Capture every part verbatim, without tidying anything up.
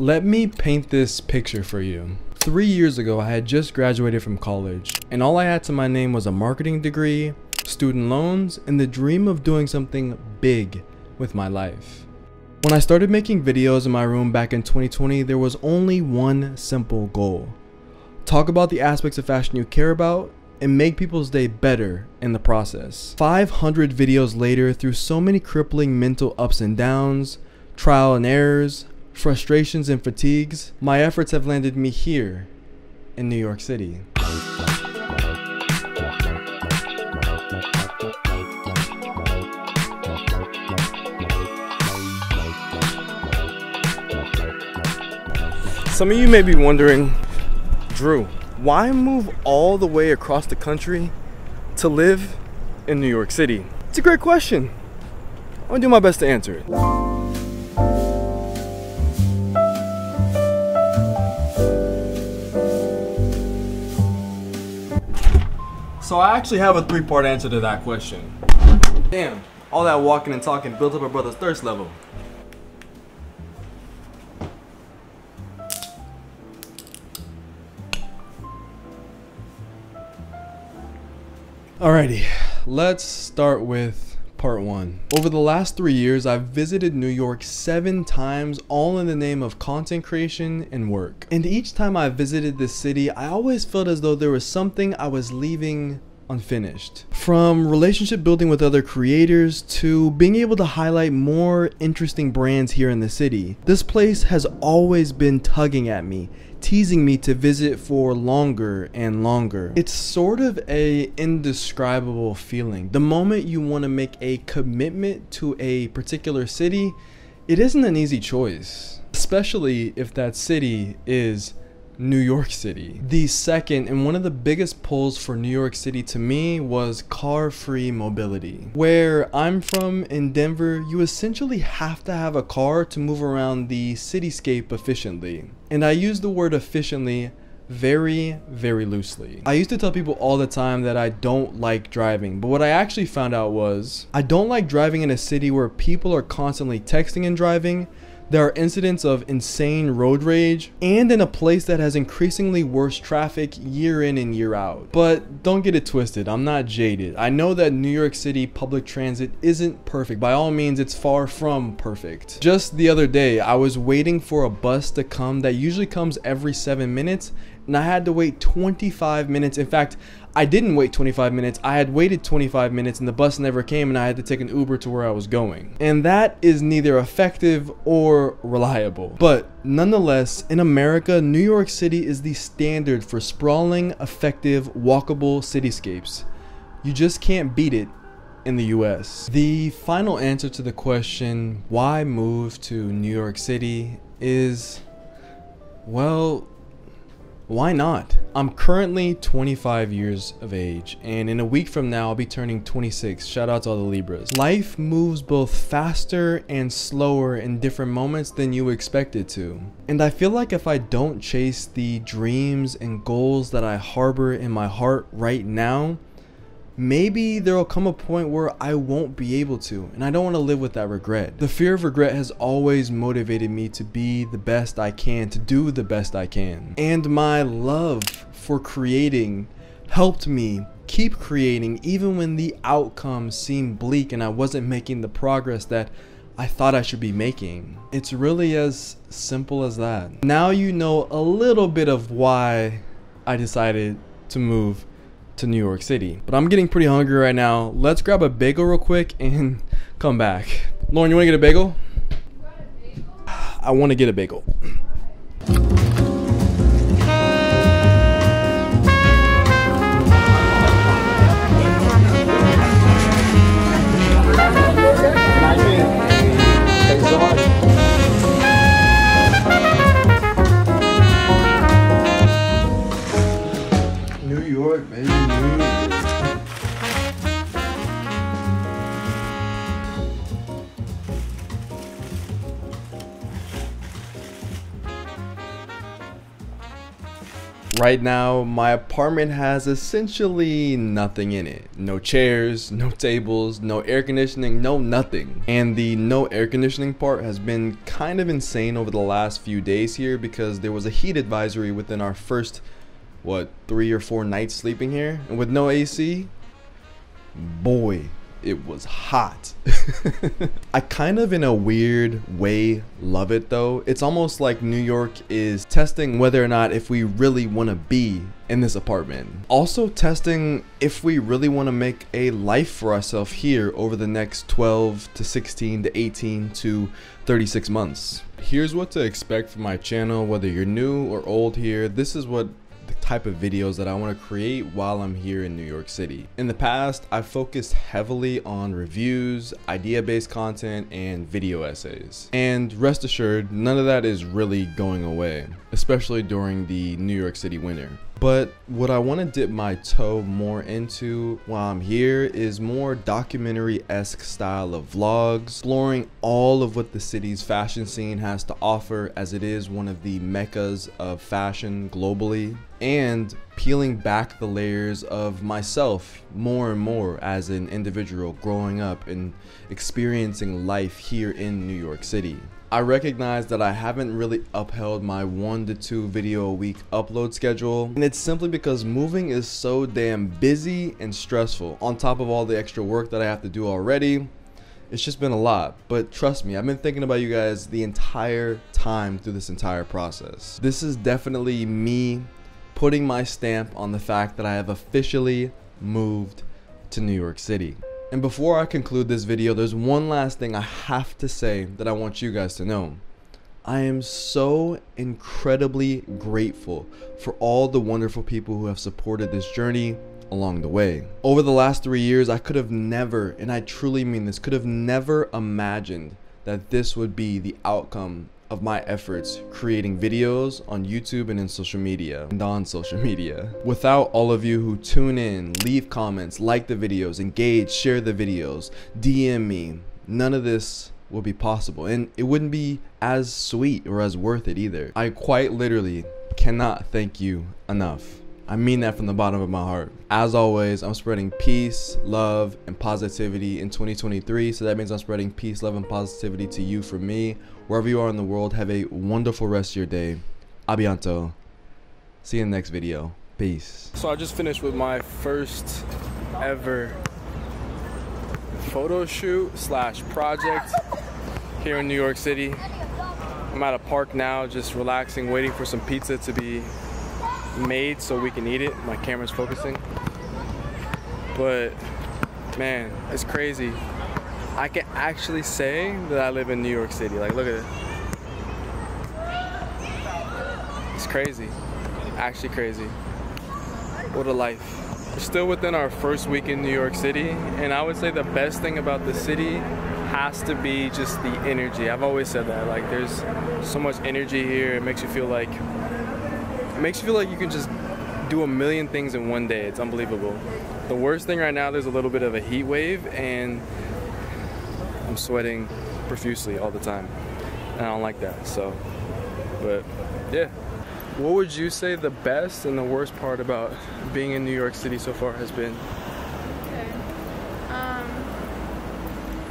Let me paint this picture for you. Three years ago, I had just graduated from college, and all I had to my name was a marketing degree, student loans, and the dream of doing something big with my life. When I started making videos in my room back in twenty twenty, there was only one simple goal. Talk about the aspects of fashion you care about and make people's day better in the process. five hundred videos later, through so many crippling mental ups and downs, trial and errors, frustrations and fatigues, my efforts have landed me here in New York City. Some of you may be wondering, Drew, why move all the way across the country to live in New York City? It's a great question. I'm gonna do my best to answer it. So I actually have a three-part answer to that question. Damn, all that walking and talking built up a brother's thirst level. Alrighty, let's start with part one. Over the last three years, I've visited New York seven times, all in the name of content creation and work. And each time I visited this city, I always felt as though there was something I was leaving unfinished. From relationship building with other creators to being able to highlight more interesting brands here in the city, this place has always been tugging at me, teasing me to visit for longer and longer. It's sort of a indescribable feeling. The moment you want to make a commitment to a particular city, it isn't an easy choice, especially if that city is New York City. The second and one of the biggest pulls for New York City to me was car-free mobility. Where I'm from in Denver, you essentially have to have a car to move around the cityscape efficiently. And I use the word efficiently very, very loosely. I used to tell people all the time that I don't like driving, but what I actually found out was I don't like driving in a city where people are constantly texting and driving. There are incidents of insane road rage, and in a place that has increasingly worse traffic year in and year out. But don't get it twisted, I'm not jaded. I know that New York City public transit isn't perfect. By all means, it's far from perfect. Just the other day, I was waiting for a bus to come that usually comes every seven minutes, and I had to wait twenty-five minutes. In fact, I didn't wait twenty-five minutes. I had waited twenty-five minutes and the bus never came, and I had to take an Uber to where I was going. And that is neither effective or reliable. But nonetheless, in America, New York City is the standard for sprawling, effective, walkable cityscapes. You just can't beat it in the U S. The final answer to the question, why move to New York City, is, well, why not? I'm currently twenty-five years of age, and in a week from now, I'll be turning twenty-six. Shout out to all the Libras. Life moves both faster and slower in different moments than you expect it to. And I feel like if I don't chase the dreams and goals that I harbor in my heart right now, maybe there'll come a point where I won't be able to, and I don't want to live with that regret. The fear of regret has always motivated me to be the best I can, to do the best I can. And my love for creating helped me keep creating even when the outcome seemed bleak and I wasn't making the progress that I thought I should be making. It's really as simple as that. Now you know a little bit of why I decided to move to New York City. But I'm getting pretty hungry right now. Let's grab a bagel real quick and come back. Lauren, you wanna get a bagel? You got a bagel? I wanna get a bagel. Right now, my apartment has essentially nothing in it. No chairs, no tables, no air conditioning, no nothing. And the no air conditioning part has been kind of insane over the last few days here because there was a heat advisory within our first, what, three or four nights sleeping here. And with no A C, boy, it was hot. I kind of in a weird way love it though. It's almost like New York is testing whether or not if we really want to be in this apartment. Also testing if we really want to make a life for ourselves here over the next twelve to sixteen to eighteen to thirty-six months. Here's what to expect from my channel, whether you're new or old here. This is what the type of videos that I want to create while I'm here in New York City. In the past, I focused heavily on reviews, idea-based content, and video essays. And rest assured, none of that is really going away, especially during the New York City winter. But what I want to dip my toe more into while I'm here is more documentary-esque style of vlogs, exploring all of what the city's fashion scene has to offer, as it is one of the meccas of fashion globally, and peeling back the layers of myself more and more as an individual growing up and experiencing life here in New York City. I recognize that I haven't really upheld my one to two video a week upload schedule, and it's simply because moving is so damn busy and stressful. On top of all the extra work that I have to do already, it's just been a lot. But trust me, I've been thinking about you guys the entire time through this entire process. This is definitely me putting my stamp on the fact that I have officially moved to New York City. And before I conclude this video, there's one last thing I have to say that I want you guys to know. I am so incredibly grateful for all the wonderful people who have supported this journey along the way. Over the last three years, I could have never, and I truly mean this, could have never imagined that this would be the outcome of my efforts creating videos on YouTube and in social media and on social media. Without all of you who tune in, leave comments, like the videos, engage, share the videos, D M me, none of this would be possible, and it wouldn't be as sweet or as worth it either. I quite literally cannot thank you enough. I mean that from the bottom of my heart. As always, I'm spreading peace, love, and positivity in twenty twenty-three. So that means I'm spreading peace, love, and positivity to you from me. Wherever you are in the world, have a wonderful rest of your day. A bientôt. See you in the next video. Peace. So I just finished with my first ever photo shoot slash project here in New York City. I'm at a park now, just relaxing, waiting for some pizza to be made so we can eat it. My camera's focusing, but man, it's crazy. I can actually say that I live in New York City. Like, look at it. It's crazy, actually crazy. What a life. We're still within our first week in New York City, and I would say the best thing about the city has to be just the energy. I've always said that, like, there's so much energy here. It makes you feel like It makes you feel like you can just do a million things in one day. It's unbelievable. The worst thing right now, there's a little bit of a heat wave, and I'm sweating profusely all the time, and I don't like that. So, but yeah. What would you say the best and the worst part about being in New York City so far has been? Okay. Um,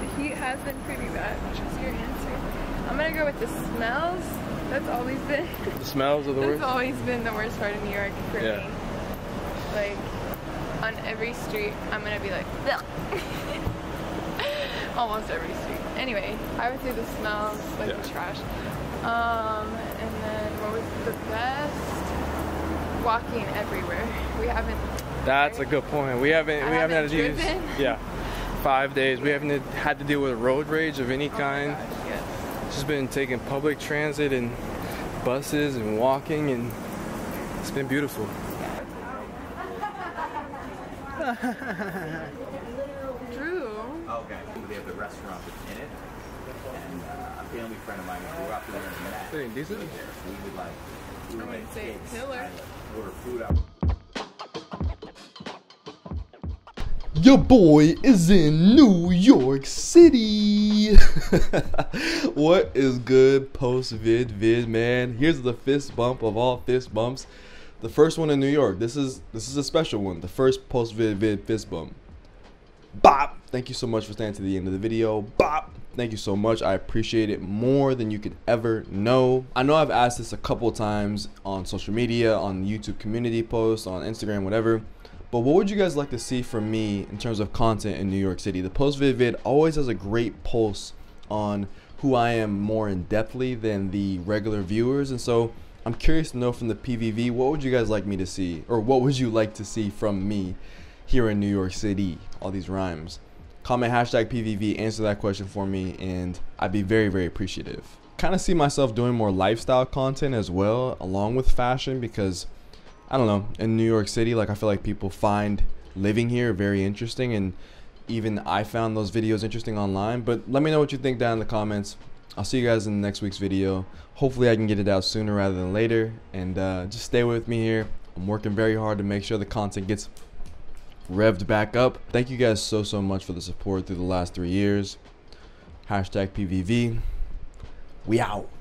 the heat has been pretty bad, which is your answer. I'm gonna go with the smells. That's always been. The smells are the worst? That's always been the worst part of New York for yeah. me. Like, on every street, I'm gonna be like, almost every street. Anyway, I would say the smells, like yeah. the trash. Um, and then what was the best? Walking everywhere. We haven't. That's right? a good point. We haven't. I we haven't, haven't had to driven. use. Yeah. Five days. We haven't had to deal with road rage of any oh kind. My gosh, yes. Just been taking public transit and buses and walking, and it's been beautiful. Drew. Okay. They have the restaurant in it, and uh, a family friend of mine grew up there in that. Pretty decent. We would like. I wouldn't say it's killer. Order food out. Your boy is in New York City. What is good post vid vid man? Here's the fist bump of all fist bumps. The first one in New York. This is this is a special one. The first post vid vid fist bump. Bop! Thank you so much for staying to the end of the video. Bop! Thank you so much. I appreciate it more than you could ever know. I know I've asked this a couple times on social media, on the YouTube community posts, on Instagram, whatever. But what would you guys like to see from me in terms of content in New York City? The post vid vid always has a great pulse on who I am more in depthly than the regular viewers, and so I'm curious to know from the P V V, what would you guys like me to see, or what would you like to see from me here in New York City? All these rhymes. Comment hashtag P V V, answer that question for me, and I'd be very, very appreciative. Kind of see myself doing more lifestyle content as well, along with fashion, because I don't know, in New York City, like, I feel like people find living here very interesting, and even I found those videos interesting online. But let me know what you think down in the comments. I'll see you guys in the next week's video. Hopefully I can get it out sooner rather than later, and uh, just stay with me here. I'm working very hard to make sure the content gets revved back up. Thank you guys so, so much for the support through the last three years. Hashtag P V V. We out.